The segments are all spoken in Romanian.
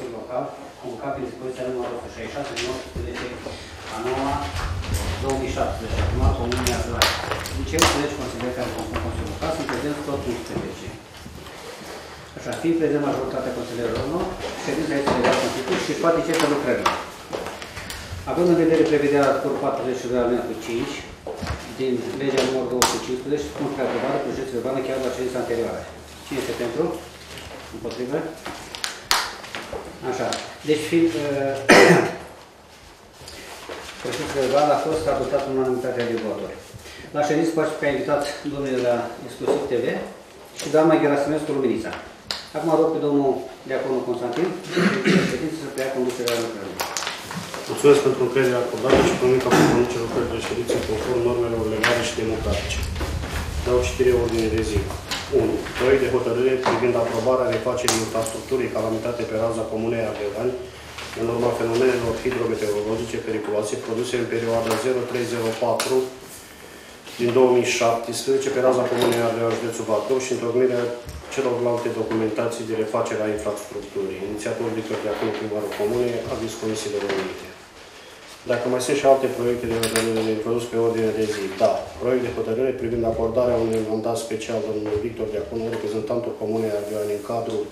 Consiliu Local, convocat prin dispoziția numărul 166 din 19/9/2017, numai Comunia Groan. Din cei 11 consilieri care conform Consiliul Local sunt prezenți tot 11. Așa, fiind prezent majoritatea consilierilor nou, ședința este legată în titluri și poate începe lucrările. Având în vedere prevederea articolului 42 alineatul 5 din legea numărul 215, cum se aprobare proiectul verbal chiar la ședința anterioară. Cine este pentru? Împotrivă? Așa. Deci, proiectul verbal a fost adoptat în unanimitate de voturi. La ședință face pe invitat domnul de la Exclusiv TV și doamna Gerasenes-Polinița Umița. Acum rog pe domnul Deaconu Constantin să preia conducerea lucrărilor. Mulțumesc pentru încrederea acordată și promit ca comunice lucrări de ședință conform normelor legale și democratice. Dau citire ordinii de zi. 1. Proiect de hotărâre privind aprobarea refacerii infrastructurii calamitate pe raza Comunei Ardeoani în urma fenomenelor hidrometeorologice periculoase produse în perioada 0304 din 2017 pe raza Comunei Ardeoani județul Bacău și întocmirea celorlalte documentații de refacere a infrastructurii. Inițiatorul de acolo primarul Comunei a vis Comisiile Unite. Dacă mai sunt și alte proiecte de hotărâre introdus pe ordine de zi, da. Proiect de hotărâre privind acordarea unui mandat special domnului Victor Deaconu, reprezentantul Comunei Ardeoani în cadrul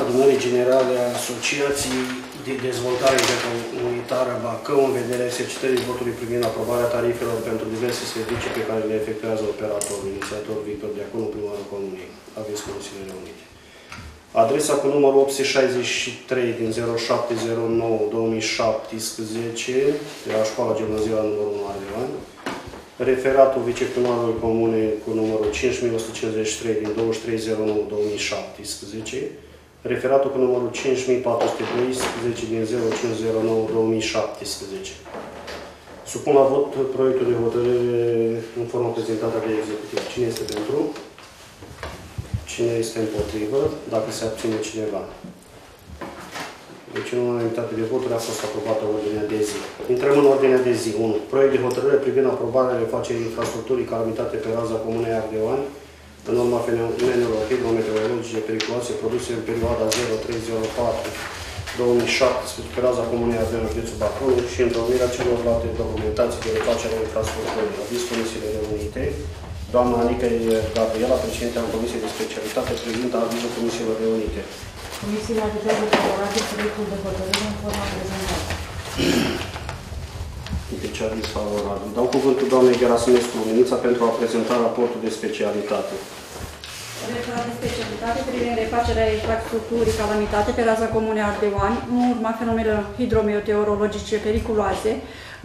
adunării generale a Asociației de Dezvoltare Intercomunitară Bacău în vederea exercitării votului privind aprobarea tarifelor pentru diverse servicii pe care le efectuează operatorul, inițiator Victor Deaconu, primarul Comunei, aviz Consiliile Unite. Adresa cu numărul 863 din 0709-2017 de la Școala Gimnazială numărul 1 Ardeoani, referatul viceprimarului Comunei cu numărul 5153 din 2309-2017, referatul cu numărul 5412 din 0509-2017. Supun la vot proiectul de hotărâre în forma prezentată de executiv. Cine este pentru? Cine este împotrivă? Dacă se abține cineva. Deci, în unanimitate de voturi a fost aprobată ordinea de zi. Intrăm în ordinea de zi. 1. Proiect de hotărâre privind aprobarea refacerii infrastructurii calamitate pe raza Comunei Ardeoani în urma fenomenelor hidrometeorologice periculoase produse în perioada 0304-2017 pe raza Comunei Ardeoani județul Bacău și întocmirea celorlalte documentații de refacere a infrastructurii. Aviz Comisiile Unite. Doamna Anica Gabriela, președintea în Comisie de Specialitate, prezintă avizul Comisiilor Reunite. Comisiile avizate favorate proiectul de hotărâre în forma prezentată. Deci, aviz favorabil. Dau cuvântul doamnei Gerasenescu Umița pentru a prezenta raportul de specialitate. Raportul de specialitate privind refacerea infrastructurii calamitate pe raza Comunei Ardeoani, în urma fenomenelor hidrometeorologice periculoase,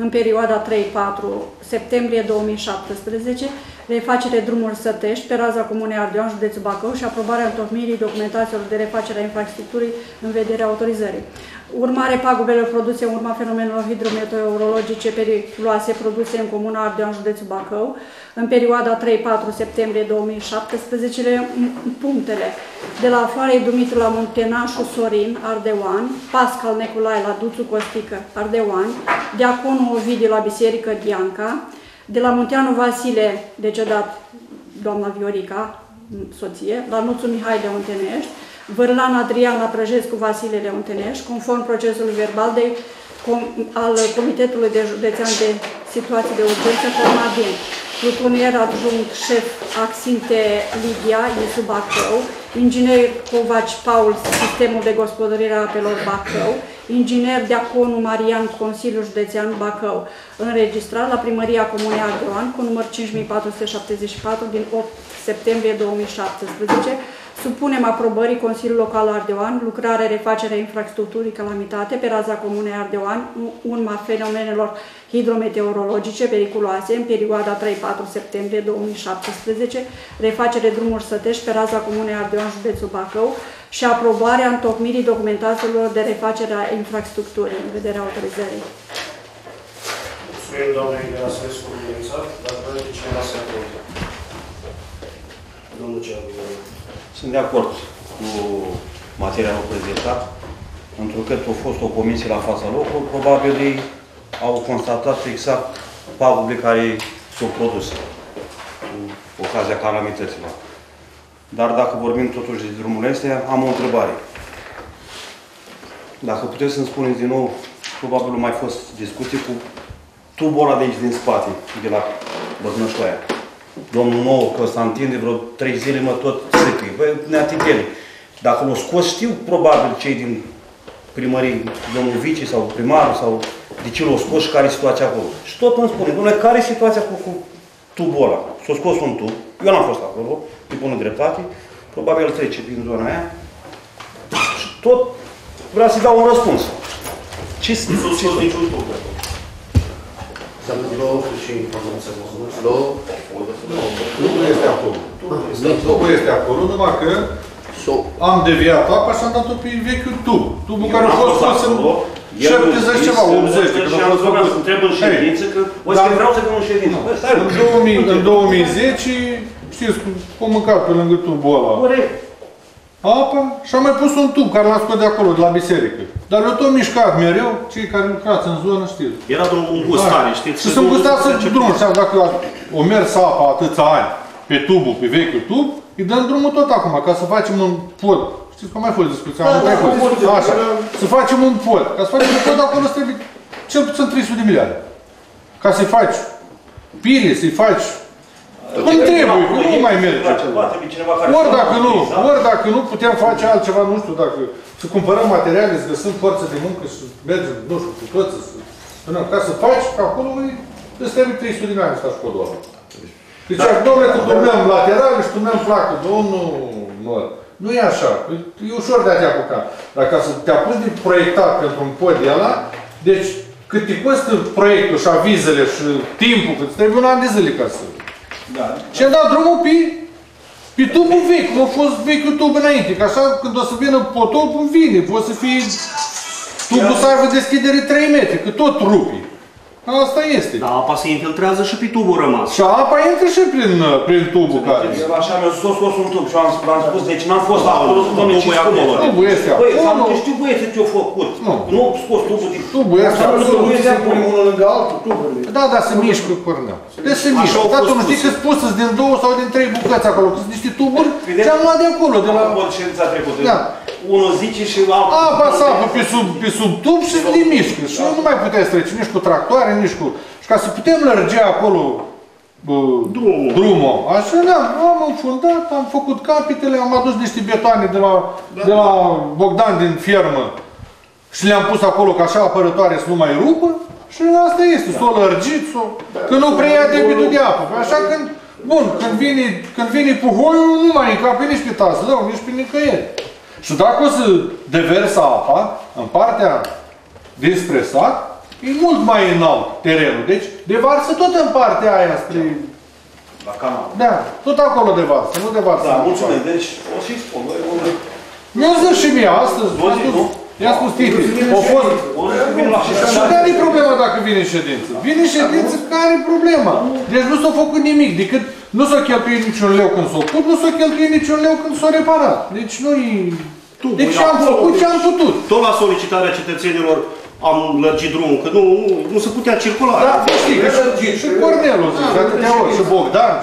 în perioada 3-4 septembrie 2017, refacere drumul Sătești pe raza Comunei Ardeoani, județul Bacău și aprobarea întocmirii documentațiilor de refacere a infrastructurii în vederea autorizării. Urmare pagubelor produse în urma fenomenelor hidrometeorologice periculoase produse în Comuna Ardeoani, județul Bacău, în perioada 3-4 septembrie 2017, punctele de la Afarei Dumitru la Muntenașu Sorin, Ardeoani, Pascal Neculai la Duțu Costică, Ardeoani, Deaconu Ovidiu la Biserică Gianca, de la Munteanu Vasile, decedat doamna Viorica, soție, la Nuțul Mihai de Montenești, Vârlan Adrian, Aprăjescu, Vasilele Unteneș, conform procesului verbal al Comitetului de Județean de Situații de Urgență, forma din plutonier adjunct șef Axinte Lidia, Isu Bacău, inginer Covaci Paul, sistemul de gospodărire a apelor Bacău, inginer Deaconu Marian, Consiliul Județean Bacău, înregistrat la Primăria Comunia Groan, cu număr 5474 din 8 septembrie 2017, supunem aprobării Consiliul Local Ardeoani, lucrare, refacere, infrastructurii, calamitate pe raza Comunei Ardeoani, urma fenomenelor hidrometeorologice periculoase în perioada 3-4 septembrie 2017, refacere drumuri Sătești pe raza Comunei Ardeoani, județul Bacău și aprobarea întocmirii documentațiilor de refacere a infrastructurii în vederea autorizării. Mulțumim, doamnei Gerasenescu Umița, dar vreau cineva să aprobă. Domnul Cearului. Sunt de acord cu materialul prezentat, întrucât a fost o comisie la fața locului, probabil ei au constatat exact pagubele care s-au produs cu ocazia calamităților. Dar dacă vorbim totuși de drumurile astea, am o întrebare. Dacă puteți să-mi spuneți din nou, probabil nu mai fost discuții cu tubul ăla de aici din spate, de la Bătnășoaia. Domnul nou Constantin de vreo 3 zile mă tot strică. Băi, neatigeri. Dacă l-o scos, știu probabil cei din primării, domnul vice sau primar, sau de ce l-o scos și care e situația acolo. Și tot îmi spune, domnule, care e situația cu tubul ăla? S-a scos un tub, eu n-am fost acolo, îi pun dreptate, probabil trece din zona aia. Și tot vreau să-i dau un răspuns. Ce sunt? Nu sunt niciun tub. Tubul este acolo. Tubul este acolo, numai că am deviat apa și am dat-o pe vechiul tub. Tubul care a fost pus în 70 ceva, 80. Și am zis, întreb în ședință, că vreau să fiu în ședință. În 2010, știți, am mâncat pe lângă tubul ăla apa și am mai pus un tub care l-am scos de acolo, de la biserică. Dar eu tot mișcat mereu, cei care lucrați în zonă știți. Era un gustare, știți? Și sunt gustați în drum. Dacă o mers apa atâția ani pe tubul, pe vechiul tub, îi dăm drumul tot acum, ca să facem un pod. Știți că mai fost discuția, așa. Să facem un pod. Ca să facem un pod, acolo trebuie cel puțin 300 de milioane. Ca să-i faci pile, să-i faci... Cum trebuie, nu mai merge. Ori dacă nu, putem face altceva, nu știu, dacă... Să cumpărăm materiale, să găsim forță de muncă și să mergem, nu știu, cu toți, ca să faci, că acolo îți trebuie 300 de milioane să faci podul ăla. Deci, domnule, că turneam lateral și turneam placul, domnul... Nu e așa, e ușor de a te apuca. Dar ca să te apuci de proiectat pentru un pod de ăla, deci cât te costă proiectul și avizele și timpul, cât trebuie un an de zile ca să... Și am dat drumul pe tubul vechi, cum a fost vechiul tub înainte, că așa când o să vină potopul, vine, poate să fie... Tubul să aibă deschidere 3 metri, că tot rupe. Asta este. Dar apa se infiltrează și pe tubul rămas. Și apa intră și prin tubul care... Așa mi-a scos un tub și am spus, deci n-am fost acolo, domnule, ce spuneți? Tubul este acolo. Băi, sau nu știu, băieți, ce-o făcut. Nu scos tubul din... Tubul este acolo. Tubul este acolo. Unul lângă altul, tuburile. Da, dar se mișcă părneau. Deci se mișcă. Dar tu nu știi că-ți pus să-ți din 2 sau din 3 bucăți acolo, că-ți niște tuburi ce-am luat de acolo. Unul zice și altul... Apa sapă pe sub tub și le mișcă. Și nu mai puteai să treci nici cu tractoare, nici cu... Și ca să putem lărge acolo drumul, așa, am înfundat, am făcut capitele, am adus niște betoane de la Bogdan din fermă și le-am pus acolo ca așa apărătoare să nu mai rupă și asta este, s-o lărgiți, că nu preia debitul de apă. Așa când, bun, când vine puhoiul, nu mai încape nici pe tază, nici pe nicăieri. Și dacă o să deversă apa în partea dinspre sat, e mult mai înalt terenul. Deci devarsă tot în partea aia spre... La canal. Da, tot acolo devarsă, nu devarsă. Da, mulțumesc. Deci o și spun. Mi-a zis și mie astăzi. I-a spus titlul. O fost. Și care e problema dacă vine ședință? Vine ședință, care e problema? Deci nu s-a făcut nimic, decât nu s-a cheltuit niciun leu când s-a pus, nu s-a cheltuit niciun leu când s-a reparat. Deci nu-i... Deci am făcut ce am putut. Tot la solicitarea cetățenilor am lărgit drumul, că nu se putea circula. Da, știi, că și Cornelul zice, atâtea ori, și Bogdan,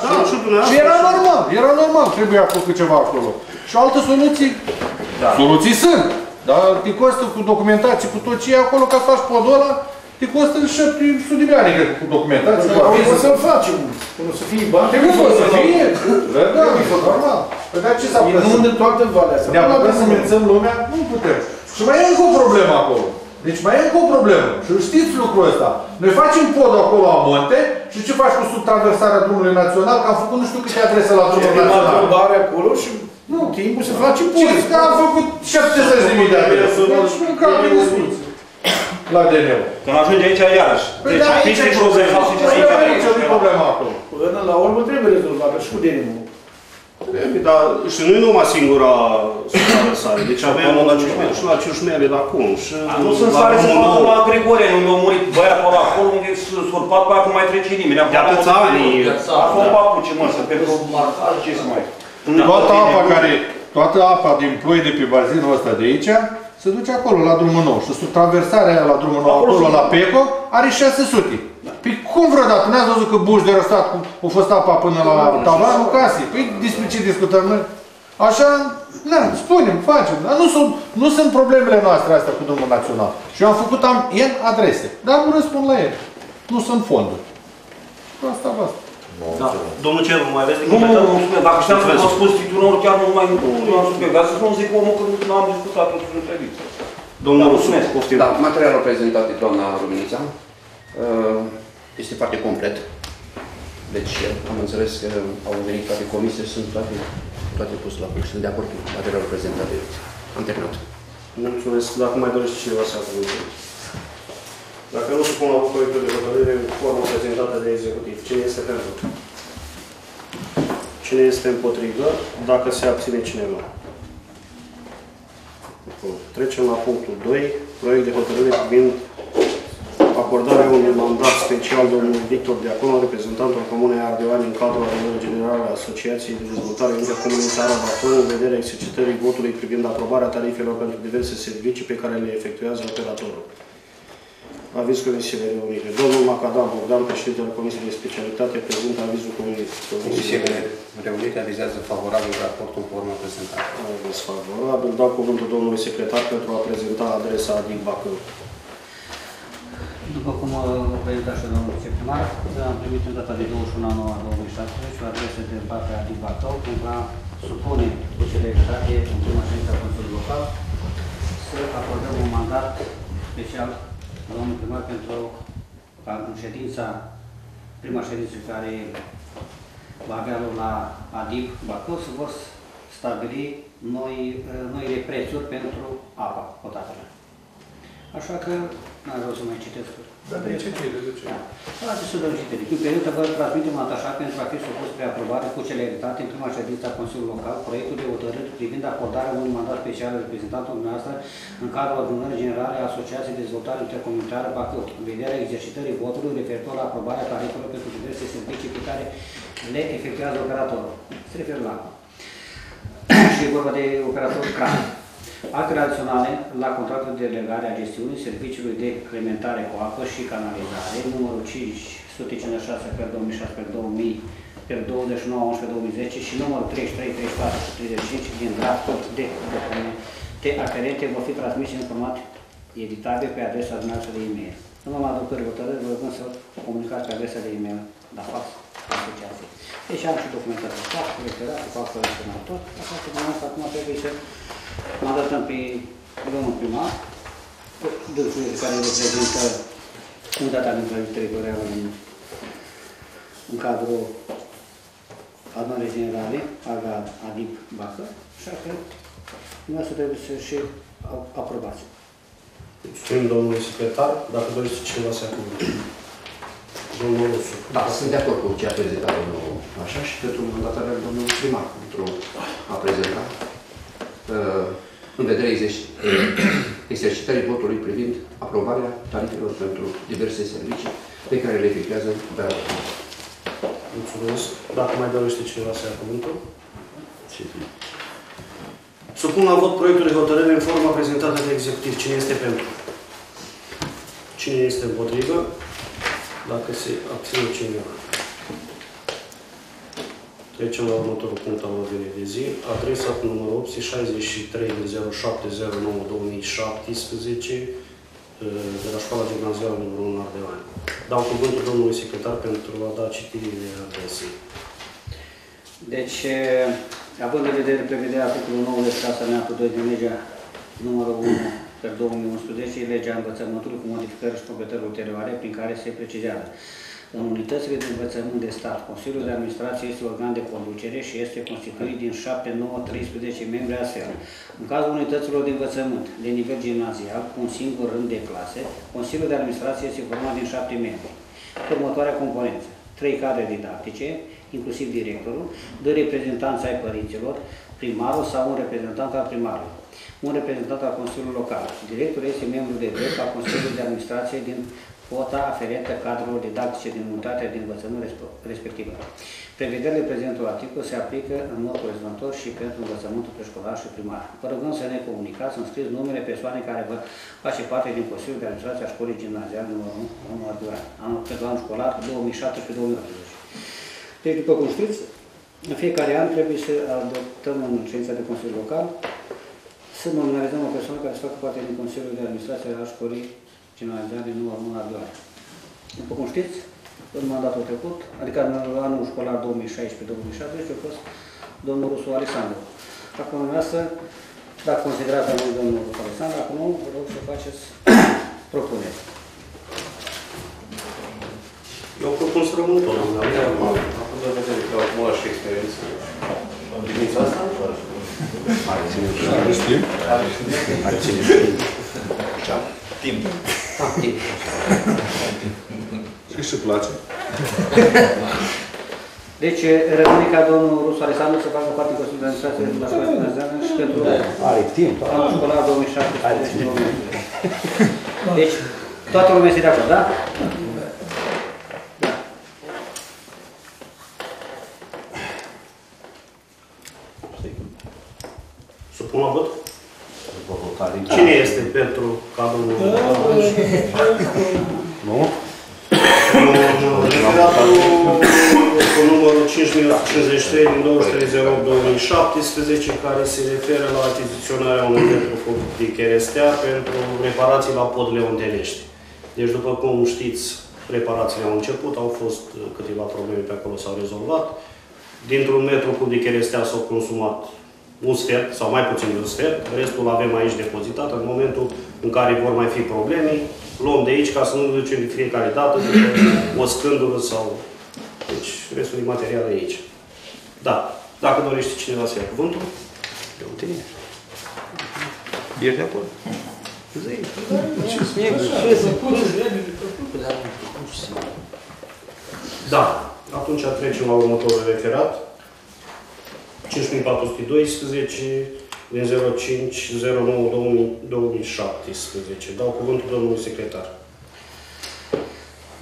și era normal, era normal, trebuia făcut ceva acolo. Și alte soluții, soluții sunt. Dar te costă cu documentații, cu tot ce e acolo, ca să faci podul ăla, te costă 700 de milioane, cred, cu documentații. Dar o să-l facem, o să fie bani. Trebuie o să fie. Da, mi-a fost normal. Păi dar ce s-a plăsat? Nu de toată valea asta. Ne-am putea să mențăm lumea? Nu putem. Și mai e încă o problemă acolo. Deci mai e încă o problemă. Și știți lucrul ăsta. Noi facem podul acolo la monte și ce faci cu subtraversarea drumului național? Că am făcut nu știu câte adrese la drumul național. Nu, timpul se face pur. Știți că am făcut 70.000 de adrese. Deci nu încă am discuții. La DN-ul. Când ajunge aici, iarăși. Deci aici e problema. Aici nu e problema acolo. Până la urmă trebuie rezolvată și cu DN-ul. Dar și nu e numai singura subtraversare. Deci aveam și la Ciușmele de acum. Nu sunt sare să mă duc la Grigoria, unde a murit băiatul acolo, unde s-a surpat, băiatul nu mai trece nimeni. De atâția ani. A fost papuci, mă, să pe marcaj, ce să mai... Toată apa din ploi de pe bazinul ăsta de aici se duce acolo, la drumul nou. Și subtraversarea aia la drumul nou, acolo, la Peco, are 600. Păi cum vreodată? N-ați văzut că buși de răstat, a fost apa până la tavanul casei? Păi despre ce discutăm noi? Așa, na, spunem, facem. Dar nu sunt problemele noastre astea cu drumul național. Și eu am făcut, am N adrese. Dar nu răspund la ele. Nu sunt fonduri. Asta, asta. Da. Domnul Ceru, mai aveți de completat? Nu, dacă știam că v-am spus titulor, chiar nu mai am spus pe gaz, să nu zic omul că nu am discutat tot ce trebuie. Domnul Rusu, poftim. Da, materialul prezentat de doamna Ruminița este foarte complet. Deci am înțeles că au venit toate comisii, sunt toate puse la punct. Sunt de acord cu materialul prezentat de am terminat. Mulțumesc. Dacă mai dorești ceva să adăugăm. Dacă nu supun la proiectul de hotărâre în formă prezentată de executiv, cine este pentru? Cine este împotrivă? Dacă se abține cineva. Trecem la punctul 2. Proiect de hotărâre privind acordarea unui mandat special domnului Victor Deaconu, reprezentant al Comunei Ardeoani în cadrul adunării generale a Asociației de Dezvoltare Intercomunitară Bacău, în vederea exercitării votului privind aprobarea tarifelor pentru diverse servicii pe care le efectuează operatorul. Aviz Comisiei Reunite. Domnul Macadam Bogdan, președintele Comisiei de Specialitate, prezintă avizul Comisiei Reunite. Avizează favorabil raportul cu urmă prezentat. Aviz favorabil. Dau cuvântul domnului secretar pentru a prezenta adresa din Bacău. După cum vă prezenta și domnul viceprimar, am primit în data de 21/9/2017 o adresă de Bacău din Bacău, pentru a supune Consiliul Județean în prima ședință a Consiliului Local să acordăm un mandat special domnul primar pentru ca în ședința, prima ședință care va avea loc la ADIB Bacău, se vor stabili noile prețuri pentru apa potabilă. Așa că n-am vreau să mai citesc. Dar de ce citesc? Da, de ce vreau să citesc. În perioadă vă transmitem atașat pentru a fi supus preaprobare cu celeritate în prima ședință a Consiliului Local proiectul de hotărâre privind acordarea unui mandat special reprezentantul dumneavoastră în cadrul adunării generale a Asociației de Dezvoltare Intercomunitară Bacău, în vederea exercitării votului referitor la aprobarea tarifelor pentru diverse servicii pe care le efectuează operatorul. Se referă la și e vorba de operatorul CRAN. Actele adiționale la contractul de delegare a gestiunii serviciului de alimentare cu apă și canalizare, numărul 556/2016/2000/29/11/2010 și numărul 33, 34 și 35 din draftul de documente aferente vor fi transmise în format editabil pe adresa dumneavoastră de e-mail. Nu mă adoptări hotărâri, vă rugăm să comunicați pe adresa de e-mail la fax asociației. Deci am și documentația fax, referat, fax, tot. Așa că dumneavoastră acum trebuie să mandatăm pe domnul primar, dânsului care reprezintă unitatea din plănic teritorială în cadrul adunării generale, ADIP Bacău, așa că dumneavoastră trebuie să și aprobați. Mulțumim, domnule secretar, dacă doriți cineva să acumulă. Domnul Rusu. Da, sunt de acord cu ce a prezentat domnul așa și pentru mandatarea domnului primar, pentru a prezenta în vederea exercitării votului privind aprobarea tarifelor pentru diverse servicii pe care le efectuează operatorul. Mulțumesc. Dacă mai dorește cineva să ia cuvântul. Supun la vot proiectul de hotărâre în forma prezentată de executiv. Cine este pentru? Cine este împotrivă? Dacă se abține cineva. Trecem la următorul punct al ordinii de zi. Adresa cu numărul 863-070-9-2017 de la Școala Gimnazială numărul 1 Ardeoani. Dau cuvântul domnului secretar pentru a da citirile adresei. Deci, având în vedere prevederea articolul 96 alineatul 2 din legea numărul 1/2011, legea învățământului cu modificări și completări ulterioare prin care se precizează. În unitățile de învățământ de stat, Consiliul de Administrație este organ de conducere și este constituit din 7-9-13 membri astfel. În cazul unităților de învățământ de nivel gimnazial, cu un singur rând de clase, Consiliul de Administrație este format din 7 membri. Următoarea componență: 3 cadre didactice, inclusiv directorul, 2 reprezentanți ai părinților, primarul sau un reprezentant al primarului, un reprezentant al Consiliului Local. Directorul este membru de drept al Consiliului de Administrație din cota aferentă cadrelor didactice din unitatea de învățământ respectivă. Prevederile prezentului articol se aplică în mod corespunzător și pentru învățământul preșcolar și primar. Vă rugăm să ne comunicați, să scrieți numele persoanei care vă face parte din Consiliul de Administrație a Școlii Gimnaziale numărul 1 Ardeoani, anul școlar 2017-2018. Deci, după cum știți, În fiecare an trebuie să adoptăm în ședința de Consiliu Local, să nominalizăm o persoană care să facă parte din Consiliul de Administrație al Școlii Generale de Ani, nu al Mună Ardeoani. După cum știți, în mandatul trecut, adică în anul școlar 2016-2017, a fost domnul Rusu Alexandru. Acum dumneavoastră, dacă considerați domnul Rusu Alexandru, acum nu, vă rog să faceți propuneri. Eu propun să rămân tot, dar acum de vedere că acum aș experiență. În privința asta? Are ținut. Are timp? Are ținut. Timp. Timp. Și se place. Deci, rămâne ca domnul Rusu Alexandru să facă parte în Consiliul de Administrație de la Școala Dumnezeu și pentru anul școlar 2017-2018. Deci, toată lumea este de acord, da? Supun la vot? Cine este pentru cadrul? Nu? Referatul cu numărul 5053 din 2308-2017, care se referă la achiziționarea unui metru de cherestea pentru reparații la podele Montenești. Deci, după cum știți, reparațiile au început, au fost câteva probleme pe acolo, s-au rezolvat. Dintr-un metru cub de cherestea s-au consumat un sfert, sau mai puțin de un sfert, restul avem aici depozitat. În momentul în care vor mai fi probleme, luăm de aici ca să nu ducem de fiecare dată, o scândură sau... Deci, restul de material e aici. Da. Dacă dorește cineva să ia cuvântul, eu tine. Ești de acord? Zăi, da. Atunci trecem la următorul referat. 5412 din 05-09-2017. Dau cuvântul domnului secretar.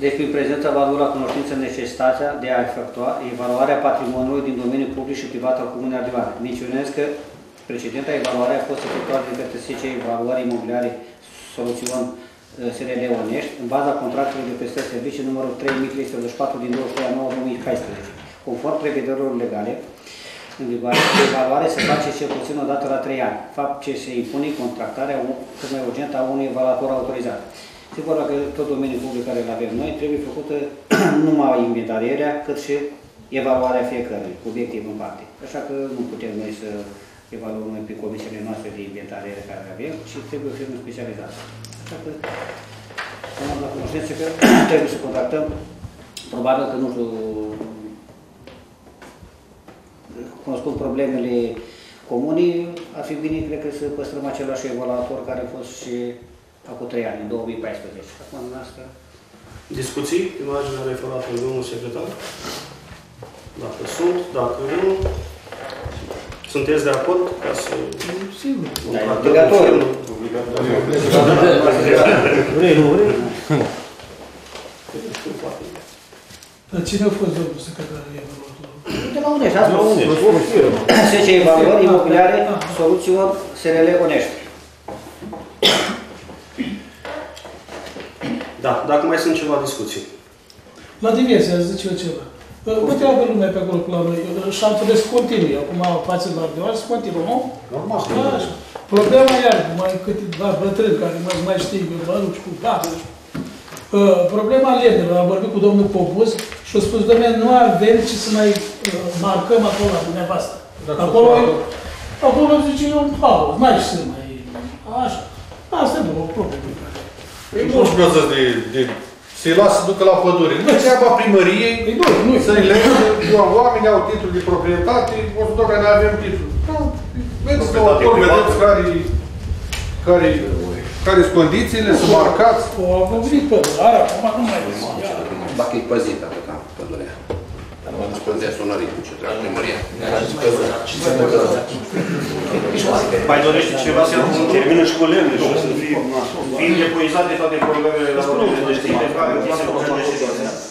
Deci, prin prezența va lua la cunoștință necesitatea de a efectua evaluarea patrimoniului din domeniul public și privat al Comunei Ardeoani. Menționez că precedenta evaluare a fost efectuată de către SC Evaluare Imobiliare Soluțion SRL Onești, în baza contractului de prestări servicii numărul 3324 din 23/9/2014. Conform prevederilor legale, în vigoare, evaluare se face cel puțin o dată la 3 ani, fapt ce se impune contractarea cât mai urgentă a unui evaluator autorizat. Sigur că tot domeniul public care îl avem noi trebuie făcută numai inventarierea, cât și evaluarea fiecărui, obiectiv în parte. Așa că nu putem noi să evaluăm pe comisiile noastre de inventariere care le avem, ci trebuie o firmă specializată. Așa că, am la cunoștință că trebuie să contractăm, probabil că nu știu, cunoscând problemele comunii, ar fi bine, cred că, să păstrăm același evaluator care a fost și acum 3 ani, în 2014. Acum, în asta... Discuții? Imaginea referatului domnului secretar? Dacă sunt, dacă nu... Sunteți de acord ca să... Sigur. Da, e obligatoriu. Obligatoriu. Vrei, nu vrei? Dar cine a fost domnul secretar de evaluatorul? De la Onești, asta a fost. SC Evaluări Imobiliare Soluțiilor SRL Onești. Da, dacă mai sunt ceva discuții. La diverse, ați zis ceva. Bă, treabă lumea pe acolo, la noi. Și am trebuit să continui. Acum, față la Ardeoani, să continuă, nu? Normal. Problema iar, mai câteva bătrâni care mai știu, mă duc și cu bacul. Problema lemnelor. Am vorbit cu domnul Popuz și a spus, domnule, nu avem ce să mai marcăm acolo la dumneavoastră. Acolo zice, eu îmi pau, mai ce să mai... Așa. Asta e o problemă. E nu știu să de... Să-i lasă să ducă la pădure. Nu e treaba primăriei, să-i lege, oamenii au titlul de proprietate, o să doar că noi avem titlul. Vedeți că acolo vedeți care sunt condițiile, să marcați. O avânzit pădurea, acum nu mai vezi. Dacă e păzită, atâta pădurea. Dar mă răspândea sonorii, ce treabă primăria. Mai dorește ceva să termină și cu lemne și o să fie epuizate toate problemele la urmă de științe care nu se poate.